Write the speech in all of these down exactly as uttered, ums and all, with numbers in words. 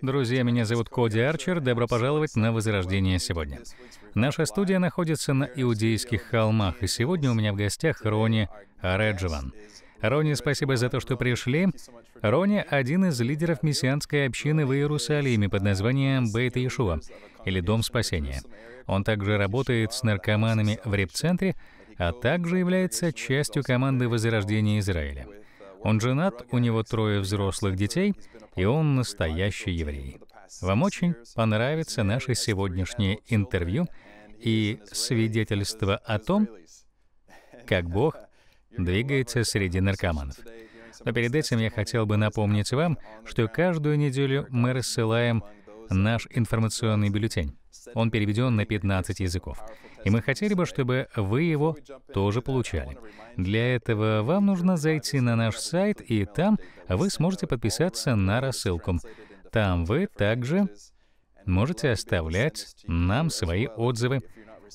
Друзья, меня зовут Коди Арчер. Добро пожаловать на «Возрождение сегодня». Наша студия находится на Иудейских холмах, и сегодня у меня в гостях Рони Реджеван. Рони, спасибо за то, что пришли. Рони — один из лидеров мессианской общины в Иерусалиме под названием Бейт Иешуа, или Дом спасения. Он также работает с наркоманами в реп-центре, а также является частью команды «Возрождение Израиля». Он женат, у него трое взрослых детей, и он настоящий еврей. Вам очень понравится наше сегодняшнее интервью и свидетельство о том, как Бог двигается среди наркоманов. Но перед этим я хотел бы напомнить вам, что каждую неделю мы рассылаем наш информационный бюллетень. Он переведен на пятнадцать языков. И мы хотели бы, чтобы вы его тоже получали. Для этого вам нужно зайти на наш сайт, и там вы сможете подписаться на рассылку. Там вы также можете оставлять нам свои отзывы,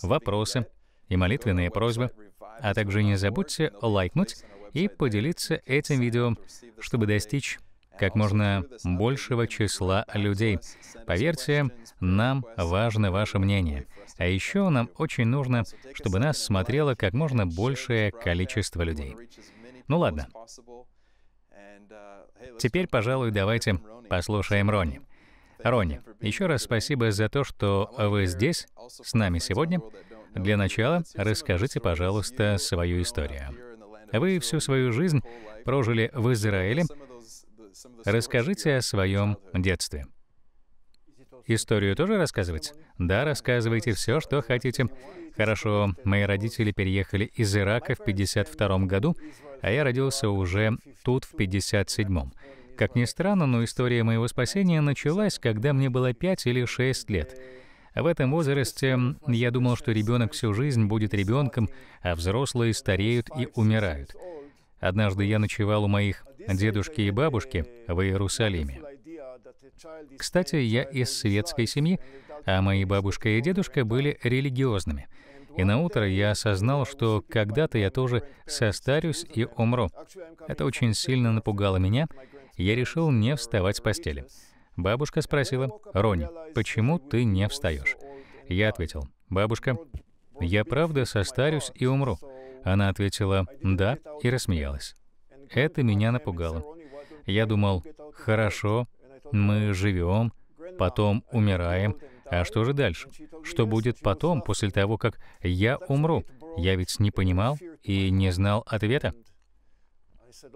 вопросы и молитвенные просьбы. А также не забудьте лайкнуть и поделиться этим видео, чтобы достичь как можно большего числа людей. Поверьте, нам важно ваше мнение. А еще нам очень нужно, чтобы нас смотрело как можно большее количество людей. Ну ладно. Теперь, пожалуй, давайте послушаем Рони. Рони, еще раз спасибо за то, что вы здесь с нами сегодня. Для начала расскажите, пожалуйста, свою историю. Вы всю свою жизнь прожили в Израиле. Расскажите о своем детстве. Историю тоже рассказывать? Да, рассказывайте все, что хотите. Хорошо, мои родители переехали из Ирака в пятьдесят втором году, а я родился уже тут в пятьдесят седьмом. Как ни странно, но история моего спасения началась, когда мне было пять или шесть лет. В этом возрасте я думал, что ребенок всю жизнь будет ребенком, а взрослые стареют и умирают. Однажды я ночевал у моих дедушки и бабушки в Иерусалиме. Кстати, я из светской семьи, а мои бабушка и дедушка были религиозными. И наутро я осознал, что когда-то я тоже состарюсь и умру. Это очень сильно напугало меня. Я решил не вставать с постели. Бабушка спросила: «Рони, почему ты не встаешь?» Я ответил: «Бабушка, я правда состарюсь и умру». Она ответила «да» и рассмеялась. Это меня напугало. Я думал: «Хорошо, мы живем, потом умираем, а что же дальше? Что будет потом, после того, как я умру? Я ведь не понимал и не знал ответа».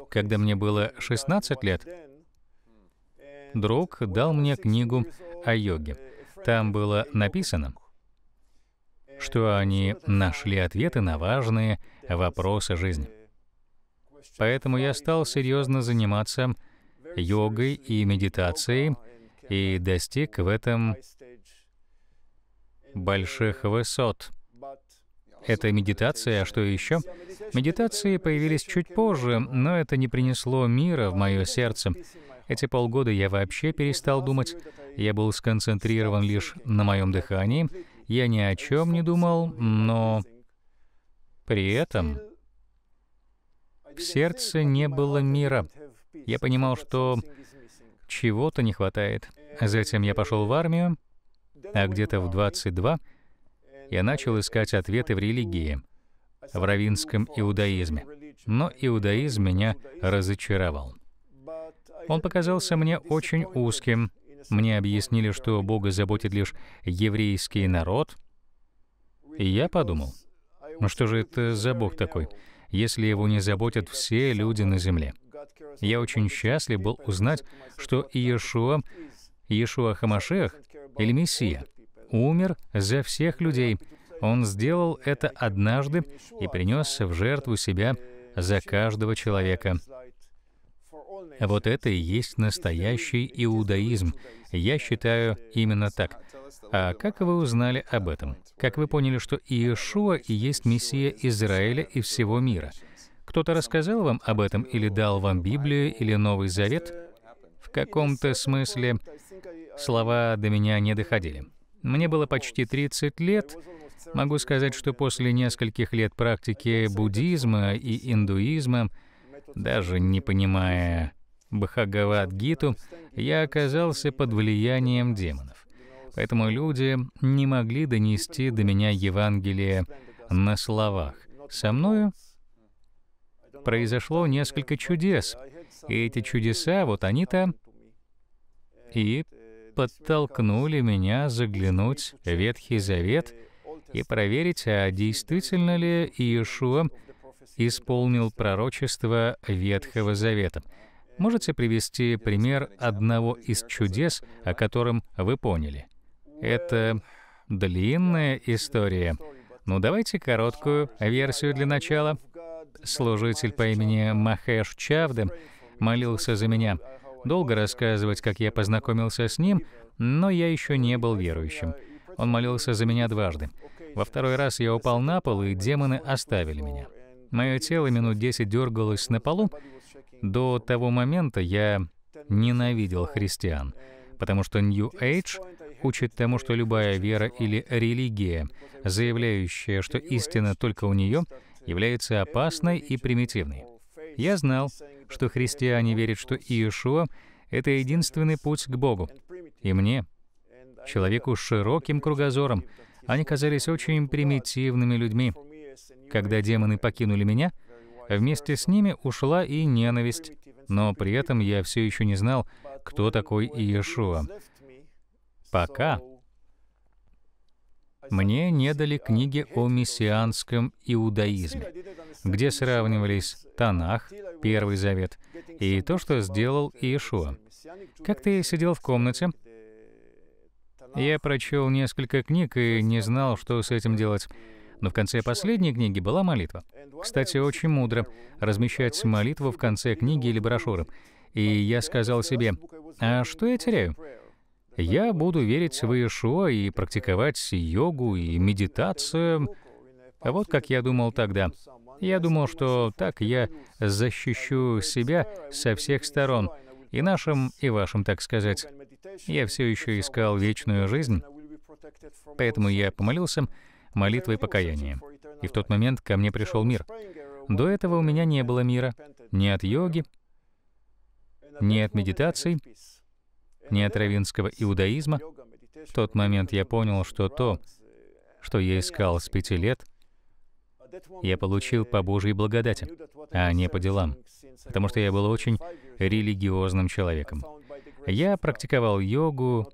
Когда мне было шестнадцать лет, друг дал мне книгу о йоге. Там было написано, что они нашли ответы на важные вопросы жизни. Поэтому я стал серьезно заниматься йогой и медитацией и достиг в этом больших высот. Это медитация, а что еще? Медитации появились чуть позже, но это не принесло мира в мое сердце. Эти полгода я вообще перестал думать. Я был сконцентрирован лишь на моем дыхании. Я ни о чем не думал, но при этом в сердце не было мира. Я понимал, что чего-то не хватает. Затем я пошел в армию, а где-то в двадцать два я начал искать ответы в религии, в раввинском иудаизме. Но иудаизм меня разочаровал. Он показался мне очень узким. Мне объяснили, что Бога заботит лишь еврейский народ. И я подумал: ну что же это за Бог такой, если его не заботят все люди на земле? Я очень счастлив был узнать, что Иешуа, Иешуа Хамашех, или Мессия, умер за всех людей. Он сделал это однажды и принес в жертву себя за каждого человека. Вот это и есть настоящий иудаизм. Я считаю именно так. А как вы узнали об этом? Как вы поняли, что Иешуа и есть Мессия Израиля и всего мира? Кто-то рассказал вам об этом или дал вам Библию или Новый Завет? В каком-то смысле слова до меня не доходили. Мне было почти тридцать лет. Могу сказать, что после нескольких лет практики буддизма и индуизма, даже не понимая Бхагавад-гиту, я оказался под влиянием демонов. Поэтому люди не могли донести до меня Евангелие на словах. Со мною произошло несколько чудес. И эти чудеса, вот они-то и подтолкнули меня заглянуть в Ветхий Завет и проверить, а действительно ли Иешуа исполнил пророчество Ветхого Завета. Можете привести пример одного из чудес, о котором вы поняли? Это длинная история. Ну, давайте короткую версию для начала. Служитель по имени Махеш Чавда молился за меня. Долго рассказывать, как я познакомился с ним, но я еще не был верующим. Он молился за меня дважды. Во второй раз я упал на пол, и демоны оставили меня. Мое тело минут десять дергалось на полу. До того момента я ненавидел христиан, потому что New Age учит тому, что любая вера или религия, заявляющая, что истина только у нее, является опасной и примитивной. Я знал, что христиане верят, что Иешуа — это единственный путь к Богу. И мне, человеку с широким кругозором, они казались очень примитивными людьми. Когда демоны покинули меня, вместе с ними ушла и ненависть, но при этом я все еще не знал, кто такой Иешуа. Пока мне не дали книги о мессианском иудаизме, где сравнивались Танах, Первый Завет, и то, что сделал Иешуа. Как-то я сидел в комнате, я прочел несколько книг и не знал, что с этим делать. Но в конце последней книги была молитва. Кстати, очень мудро размещать молитву в конце книги или брошюры. И я сказал себе, а что я теряю? Я буду верить в Иешуа и практиковать йогу и медитацию. Вот как я думал тогда. Я думал, что так я защищу себя со всех сторон, и нашим, и вашим, так сказать. Я все еще искал вечную жизнь, поэтому я помолился молитвой покаяния. И в тот момент ко мне пришел мир. До этого у меня не было мира. Ни от йоги, ни от медитаций, ни от раввинского иудаизма. В тот момент я понял, что то, что я искал с пяти лет, я получил по Божьей благодати, а не по делам, потому что я был очень религиозным человеком. Я практиковал йогу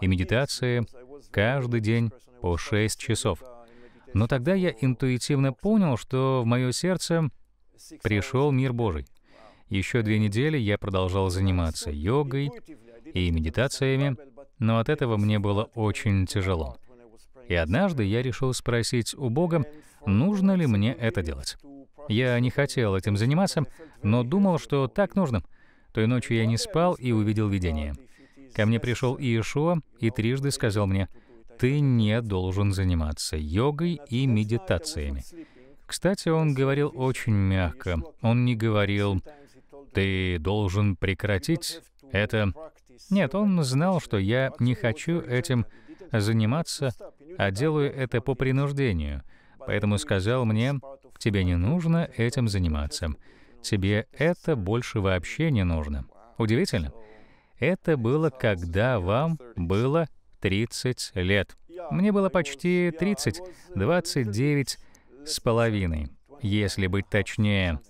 и медитации каждый день по шесть часов. Но тогда я интуитивно понял, что в мое сердце пришел мир Божий. Еще две недели я продолжал заниматься йогой и медитациями, но от этого мне было очень тяжело. И однажды я решил спросить у Бога, нужно ли мне это делать. Я не хотел этим заниматься, но думал, что так нужно. Той ночью я не спал и увидел видение. Ко мне пришел Иешуа и трижды сказал мне, «Ты не должен заниматься йогой и медитациями». Кстати, он говорил очень мягко. Он не говорил, «Ты должен прекратить это». Нет, он знал, что я не хочу этим заниматься, а делаю это по принуждению. Поэтому сказал мне, «Тебе не нужно этим заниматься. Тебе это больше вообще не нужно». Удивительно. Это было, когда вам было тридцать лет. Мне было почти тридцать, двадцать девять с половиной, если быть точнее.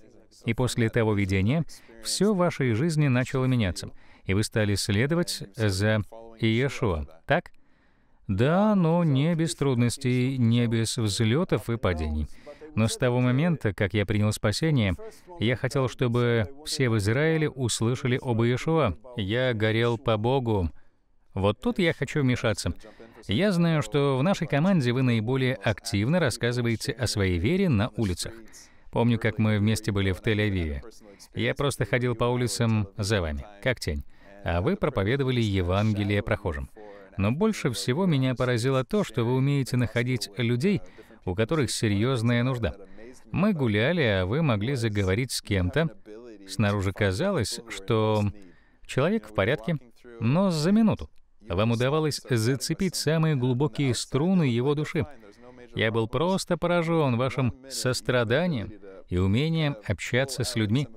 И после того видения все в вашей жизни начало меняться, и вы стали следовать за Иешуа, так? Да, но не без трудностей, не без взлетов и падений. Но с того момента, как я принял спасение, я хотел, чтобы все в Израиле услышали об Иешуа. Я горел по Богу. Вот тут я хочу вмешаться. Я знаю, что в нашей команде вы наиболее активно рассказываете о своей вере на улицах. Помню, как мы вместе были в Тель-Авиве. Я просто ходил по улицам за вами, как тень, а вы проповедовали Евангелие прохожим. Но больше всего меня поразило то, что вы умеете находить людей, у которых серьезная нужда. Мы гуляли, а вы могли заговорить с кем-то. Снаружи казалось, что человек в порядке, но за минуту. Вам удавалось зацепить самые глубокие струны его души. Я был просто поражен вашим состраданием и умением общаться с людьми.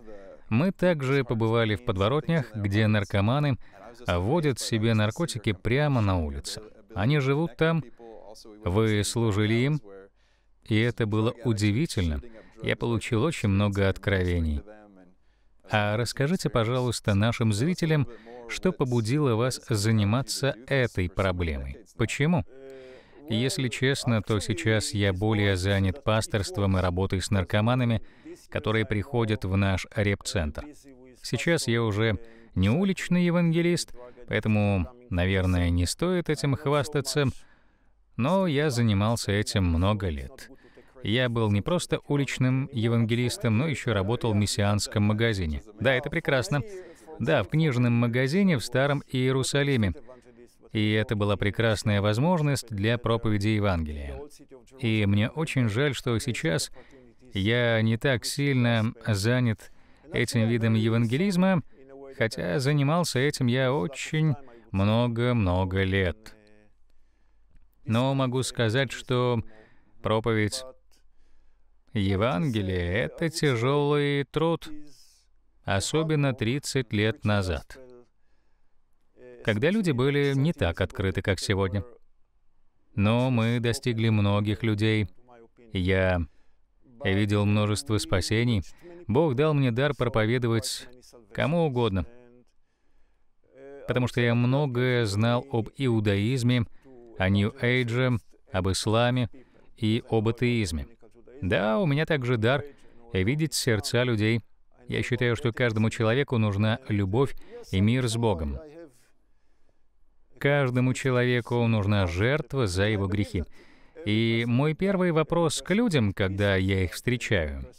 Мы также побывали в подворотнях, где наркоманы вводят себе наркотики прямо на улице. Они живут там, вы служили им, и это было удивительно. Я получил очень много откровений. А расскажите, пожалуйста, нашим зрителям, что побудило вас заниматься этой проблемой. Почему? Если честно, то сейчас я более занят пасторством и работой с наркоманами, которые приходят в наш реп-центр. Сейчас я уже не уличный евангелист, поэтому, наверное, не стоит этим хвастаться, но я занимался этим много лет. Я был не просто уличным евангелистом, но еще работал в мессианском магазине. Да, это прекрасно. Да, в книжном магазине в Старом Иерусалиме. И это была прекрасная возможность для проповеди Евангелия. И мне очень жаль, что сейчас я не так сильно занят этим видом евангелизма, хотя занимался этим я очень много-много лет. Но могу сказать, что проповедь Евангелие — это тяжелый труд, особенно тридцать лет назад, когда люди были не так открыты, как сегодня. Но мы достигли многих людей. Я видел множество спасений. Бог дал мне дар проповедовать кому угодно, потому что я многое знал об иудаизме, о Нью-Эйдже, об исламе и об атеизме. Да, у меня также дар видеть сердца людей. Я считаю, что каждому человеку нужна любовь и мир с Богом. Каждому человеку нужна жертва за его грехи. И мой первый вопрос к людям, когда я их встречаю: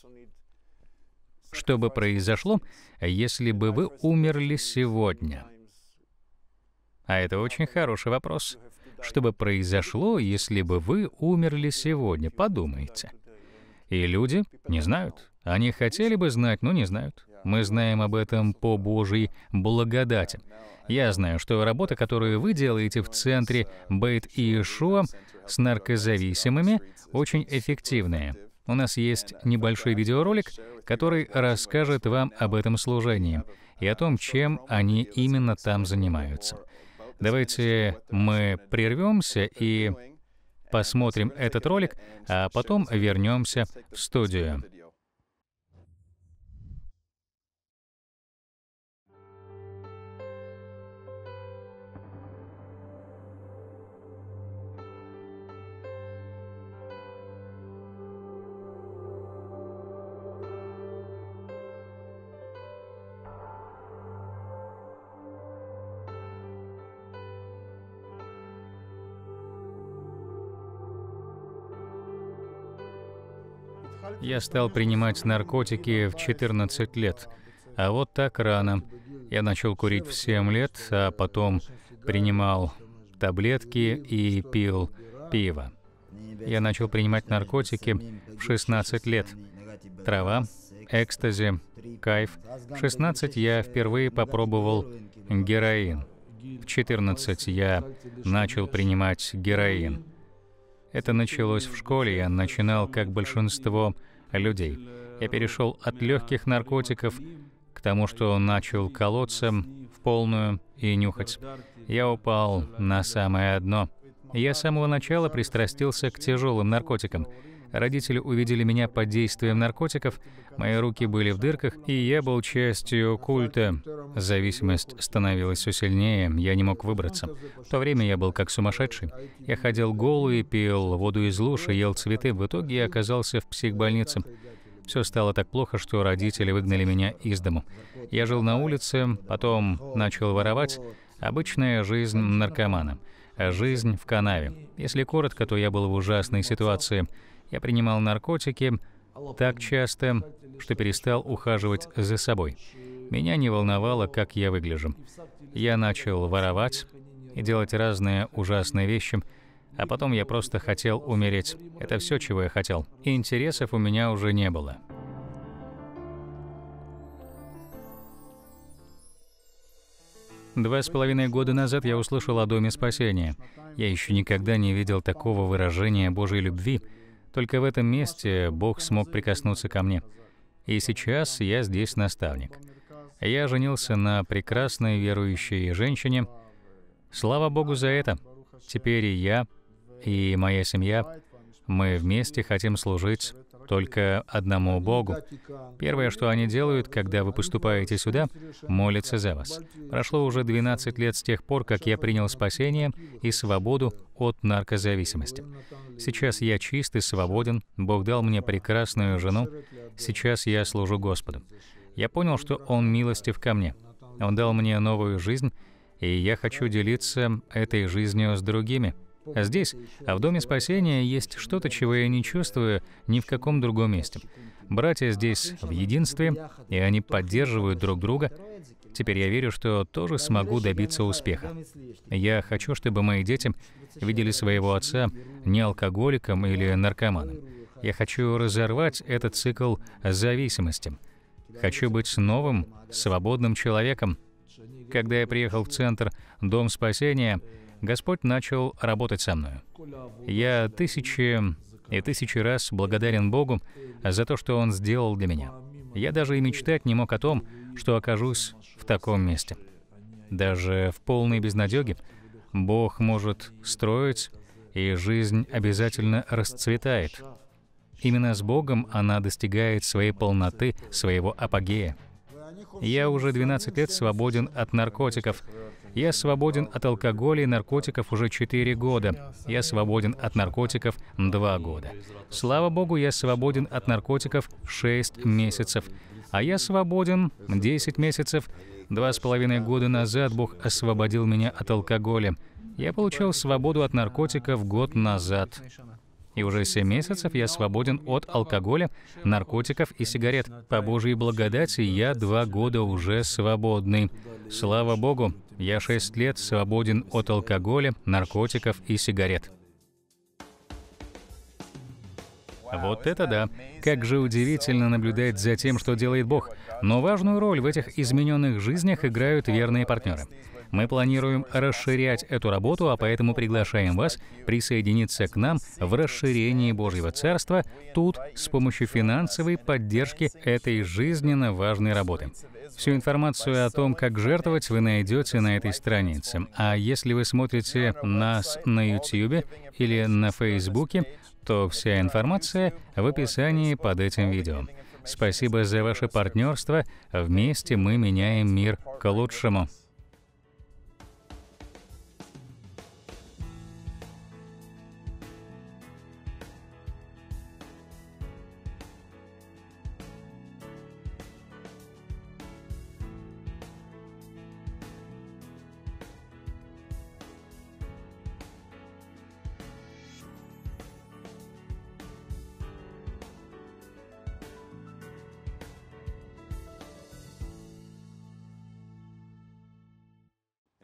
что бы произошло, если бы вы умерли сегодня? А это очень хороший вопрос. Что бы произошло, если бы вы умерли сегодня? Подумайте. И люди не знают. Они хотели бы знать, но не знают. Мы знаем об этом по Божьей благодати. Я знаю, что работа, которую вы делаете в центре Бейт Иешуа с наркозависимыми, очень эффективная. У нас есть небольшой видеоролик, который расскажет вам об этом служении и о том, чем они именно там занимаются. Давайте мы прервемся и посмотрим этот ролик, а потом вернемся в студию. Я стал принимать наркотики в четырнадцать лет, а вот так рано. Я начал курить в семь лет, а потом принимал таблетки и пил пиво. Я начал принимать наркотики в шестнадцать лет. Трава, экстази, кайф. В шестнадцать я впервые попробовал героин. В четырнадцать я начал принимать героин. Это началось в школе, я начинал, как большинство людей. Я перешел от легких наркотиков к тому, что начал колоться в полную и нюхать. Я упал на самое дно. Я с самого начала пристрастился к тяжелым наркотикам. Родители увидели меня под действием наркотиков, мои руки были в дырках, и я был частью культа. Зависимость становилась все сильнее, я не мог выбраться. В то время я был как сумасшедший. Я ходил голый, пил воду из луж и ел цветы. В итоге я оказался в психбольнице. Все стало так плохо, что родители выгнали меня из дому. Я жил на улице, потом начал воровать. Обычная жизнь наркомана. Жизнь в канаве. Если коротко, то я был в ужасной ситуации. Я принимал наркотики так часто, что перестал ухаживать за собой. Меня не волновало, как я выгляжу. Я начал воровать и делать разные ужасные вещи, а потом я просто хотел умереть. Это все, чего я хотел. Интересов у меня уже не было. Два с половиной года назад я услышал о Доме спасения. Я еще никогда не видел такого выражения Божьей любви. Только в этом месте Бог смог прикоснуться ко мне. И сейчас я здесь наставник. Я женился на прекрасной верующей женщине. Слава Богу за это. Теперь и я, и моя семья, мы вместе хотим служить только одному Богу. Первое, что они делают, когда вы поступаете сюда, молятся за вас. Прошло уже двенадцать лет с тех пор, как я принял спасение и свободу от наркозависимости. Сейчас я чист и свободен, Бог дал мне прекрасную жену, сейчас я служу Господу. Я понял, что Он милостив ко мне. Он дал мне новую жизнь, и я хочу делиться этой жизнью с другими. А здесь, а в Доме спасения, есть что-то, чего я не чувствую ни в каком другом месте. Братья здесь в единстве, и они поддерживают друг друга. Теперь я верю, что тоже смогу добиться успеха. Я хочу, чтобы мои дети видели своего отца не алкоголиком или наркоманом. Я хочу разорвать этот цикл зависимости. Хочу быть новым, свободным человеком. Когда я приехал в центр «Дом спасения», Господь начал работать со мной. Я тысячи и тысячи раз благодарен Богу за то, что Он сделал для меня. Я даже и мечтать не мог о том, что окажусь в таком месте. Даже в полной безнадёге Бог может строить, и жизнь обязательно расцветает. Именно с Богом она достигает своей полноты, своего апогея. Я уже двенадцать лет свободен от наркотиков. Я свободен от алкоголя и наркотиков уже четыре года. Я свободен от наркотиков два года. Слава Богу, я свободен от наркотиков шесть месяцев. А я свободен десять месяцев. Два с половиной года назад Бог освободил меня от алкоголя. Я получил свободу от наркотиков год назад. И уже семь месяцев я свободен от алкоголя, наркотиков и сигарет. По Божьей благодати я два года уже свободный. Слава Богу, я шесть лет свободен от алкоголя, наркотиков и сигарет. Вот это да! Как же удивительно наблюдать за тем, что делает Бог. Но важную роль в этих измененных жизнях играют верные партнеры. Мы планируем расширять эту работу, а поэтому приглашаем вас присоединиться к нам в расширении Божьего Царства тут с помощью финансовой поддержки этой жизненно важной работы. Всю информацию о том, как жертвовать, вы найдете на этой странице. А если вы смотрите нас на YouTube или на Facebook, то вся информация в описании под этим видео. Спасибо за ваше партнерство. Вместе мы меняем мир к лучшему.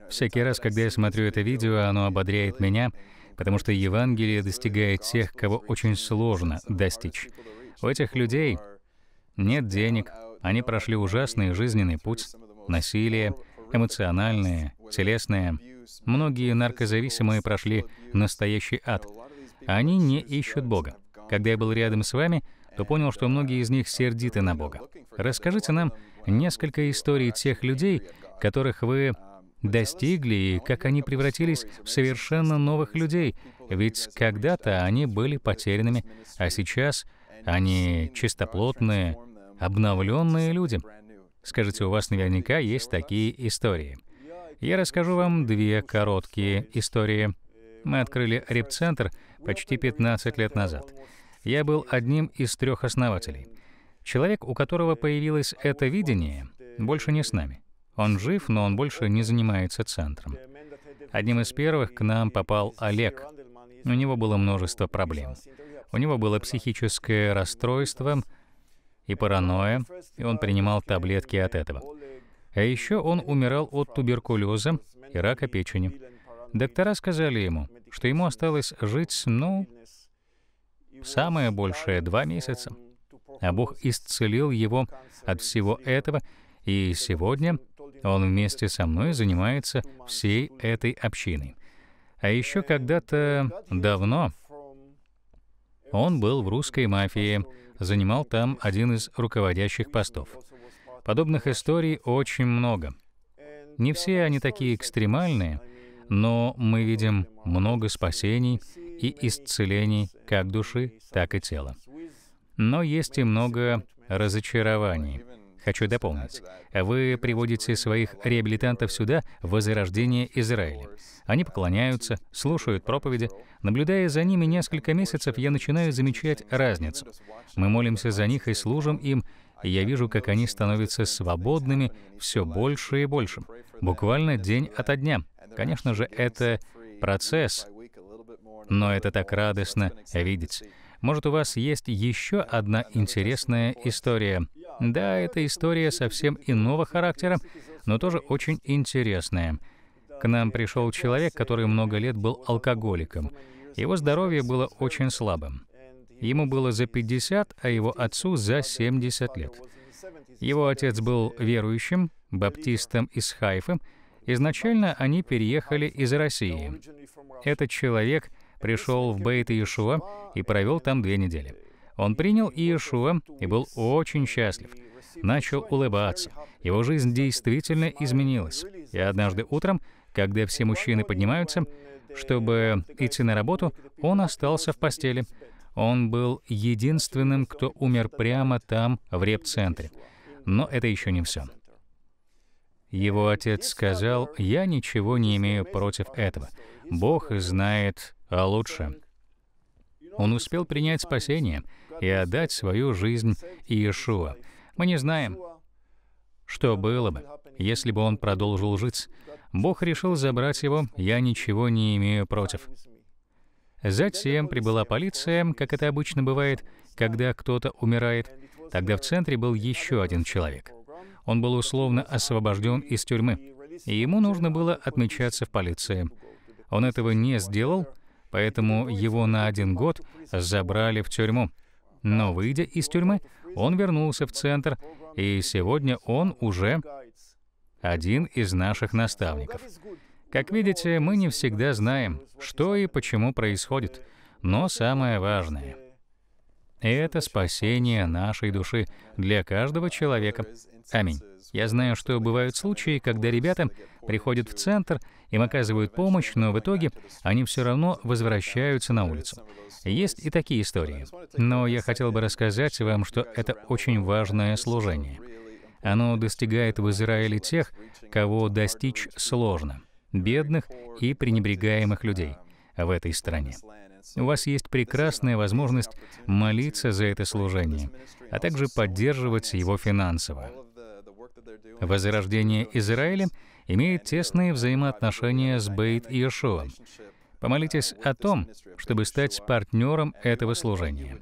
Всякий раз, когда я смотрю это видео, оно ободряет меня, потому что Евангелие достигает тех, кого очень сложно достичь. У этих людей нет денег, они прошли ужасный жизненный путь, насилие, эмоциональное, телесное. Многие наркозависимые прошли настоящий ад. Они не ищут Бога. Когда я был рядом с вами, то понял, что многие из них сердиты на Бога. Расскажите нам несколько историй тех людей, которых вы достигли, и как они превратились в совершенно новых людей, ведь когда-то они были потерянными, а сейчас они чистоплотные, обновленные люди. Скажите, у вас наверняка есть такие истории. Я расскажу вам две короткие истории. Мы открыли реп-центр почти пятнадцать лет назад. Я был одним из трех основателей. Человек, у которого появилось это видение, больше не с нами. Он жив, но он больше не занимается центром. Одним из первых к нам попал Олег. У него было множество проблем. У него было психическое расстройство и паранойя, и он принимал таблетки от этого. А еще он умирал от туберкулеза и рака печени. Доктора сказали ему, что ему осталось жить, ну, самое большее два месяца. А Бог исцелил его от всего этого, и сегодня он вместе со мной занимается всей этой общиной. А еще когда-то давно он был в русской мафии, занимал там один из руководящих постов. Подобных историй очень много. Не все они такие экстремальные, но мы видим много спасений и исцелений как души, так и тела. Но есть и много разочарований. Хочу дополнить. Вы приводите своих реабилитантов сюда в Возрождение Израиля. Они поклоняются, слушают проповеди. Наблюдая за ними несколько месяцев, я начинаю замечать разницу. Мы молимся за них и служим им, и я вижу, как они становятся свободными все больше и больше. Буквально день ото дня. Конечно же, это процесс, но это так радостно видеть. Может, у вас есть еще одна интересная история? Да, эта история совсем иного характера, но тоже очень интересная. К нам пришел человек, который много лет был алкоголиком. Его здоровье было очень слабым. Ему было за пятьдесят, а его отцу за семьдесят лет. Его отец был верующим, баптистом из Хайфы. Изначально они переехали из России. Этот человек пришел в Бейт Иешуа и провел там две недели. Он принял Иешуа и был очень счастлив. Начал улыбаться. Его жизнь действительно изменилась. И однажды утром, когда все мужчины поднимаются, чтобы идти на работу, он остался в постели. Он был единственным, кто умер прямо там, в реп-центре. Но это еще не все. Его отец сказал: «Я ничего не имею против этого. Бог знает лучше». Он успел принять спасение и отдать свою жизнь Иешуа. Мы не знаем, что было бы, если бы он продолжил жить. Бог решил забрать его, я ничего не имею против. Затем прибыла полиция, как это обычно бывает, когда кто-то умирает. Тогда в центре был еще один человек. Он был условно освобожден из тюрьмы, и ему нужно было отмечаться в полиции. Он этого не сделал, поэтому его на один год забрали в тюрьму. Но, выйдя из тюрьмы, он вернулся в центр, и сегодня он уже один из наших наставников. Как видите, мы не всегда знаем, что и почему происходит, но самое важное — это спасение нашей души для каждого человека. Аминь. Я знаю, что бывают случаи, когда ребята приходят в центр, им оказывают помощь, но в итоге они все равно возвращаются на улицу. Есть и такие истории. Но я хотел бы рассказать вам, что это очень важное служение. Оно достигает в Израиле тех, кого достичь сложно, бедных и пренебрегаемых людей в этой стране. У вас есть прекрасная возможность молиться за это служение, а также поддерживать его финансово. Возрождение Израиля имеет тесные взаимоотношения с Бейт Иешуа. Помолитесь о том, чтобы стать партнером этого служения,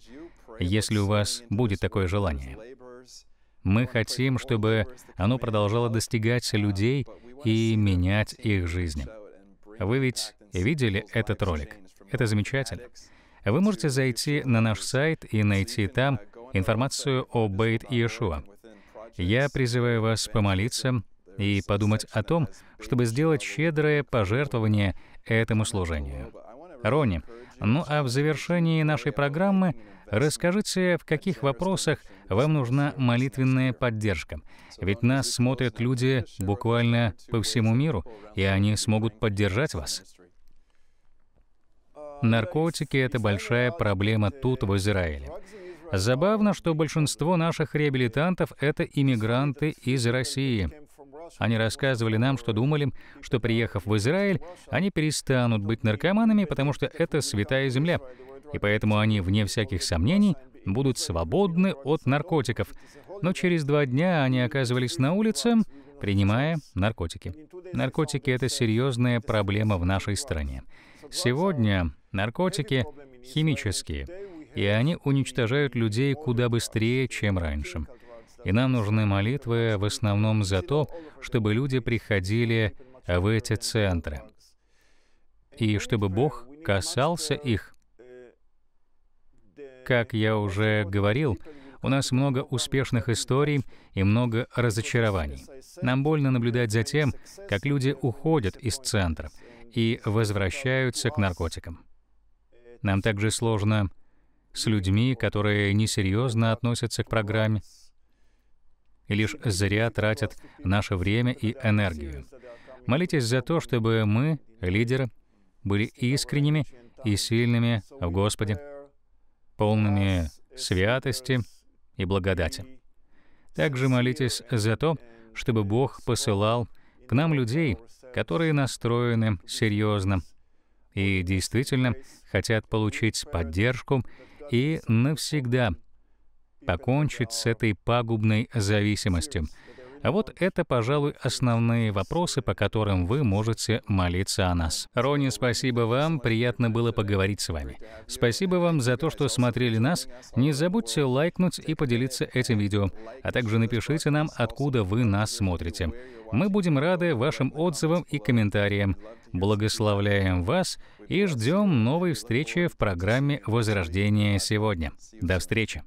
если у вас будет такое желание. Мы хотим, чтобы оно продолжало достигать людей и менять их жизни. Вы ведь видели этот ролик? Это замечательно. Вы можете зайти на наш сайт и найти там информацию о Бейт Иешуа. Я призываю вас помолиться и подумать о том, чтобы сделать щедрое пожертвование этому служению. Рони, ну а в завершении нашей программы расскажите, в каких вопросах вам нужна молитвенная поддержка. Ведь нас смотрят люди буквально по всему миру, и они смогут поддержать вас. Наркотики — это большая проблема тут, в Израиле. Забавно, что большинство наших реабилитантов — это иммигранты из России. Они рассказывали нам, что думали, что, приехав в Израиль, они перестанут быть наркоманами, потому что это святая земля, и поэтому они, вне всяких сомнений, будут свободны от наркотиков. Но через два дня они оказывались на улице, принимая наркотики. Наркотики — это серьезная проблема в нашей стране. Сегодня наркотики химические, и они уничтожают людей куда быстрее, чем раньше. И нам нужны молитвы в основном за то, чтобы люди приходили в эти центры, и чтобы Бог касался их. Как я уже говорил, у нас много успешных историй и много разочарований. Нам больно наблюдать за тем, как люди уходят из центра и возвращаются к наркотикам. Нам также сложно с людьми, которые несерьезно относятся к программе и лишь зря тратят наше время и энергию. Молитесь за то, чтобы мы, лидеры, были искренними и сильными в Господе, полными святости и благодати. Также молитесь за то, чтобы Бог посылал к нам людей, которые настроены серьезно и действительно хотят получить поддержку и навсегда покончить с этой пагубной зависимостью. А вот это, пожалуй, основные вопросы, по которым вы можете молиться о нас. Рони, спасибо вам, приятно было поговорить с вами. Спасибо вам за то, что смотрели нас. Не забудьте лайкнуть и поделиться этим видео, а также напишите нам, откуда вы нас смотрите. Мы будем рады вашим отзывам и комментариям. Благословляем вас и ждем новой встречи в программе «Возрождение сегодня». До встречи!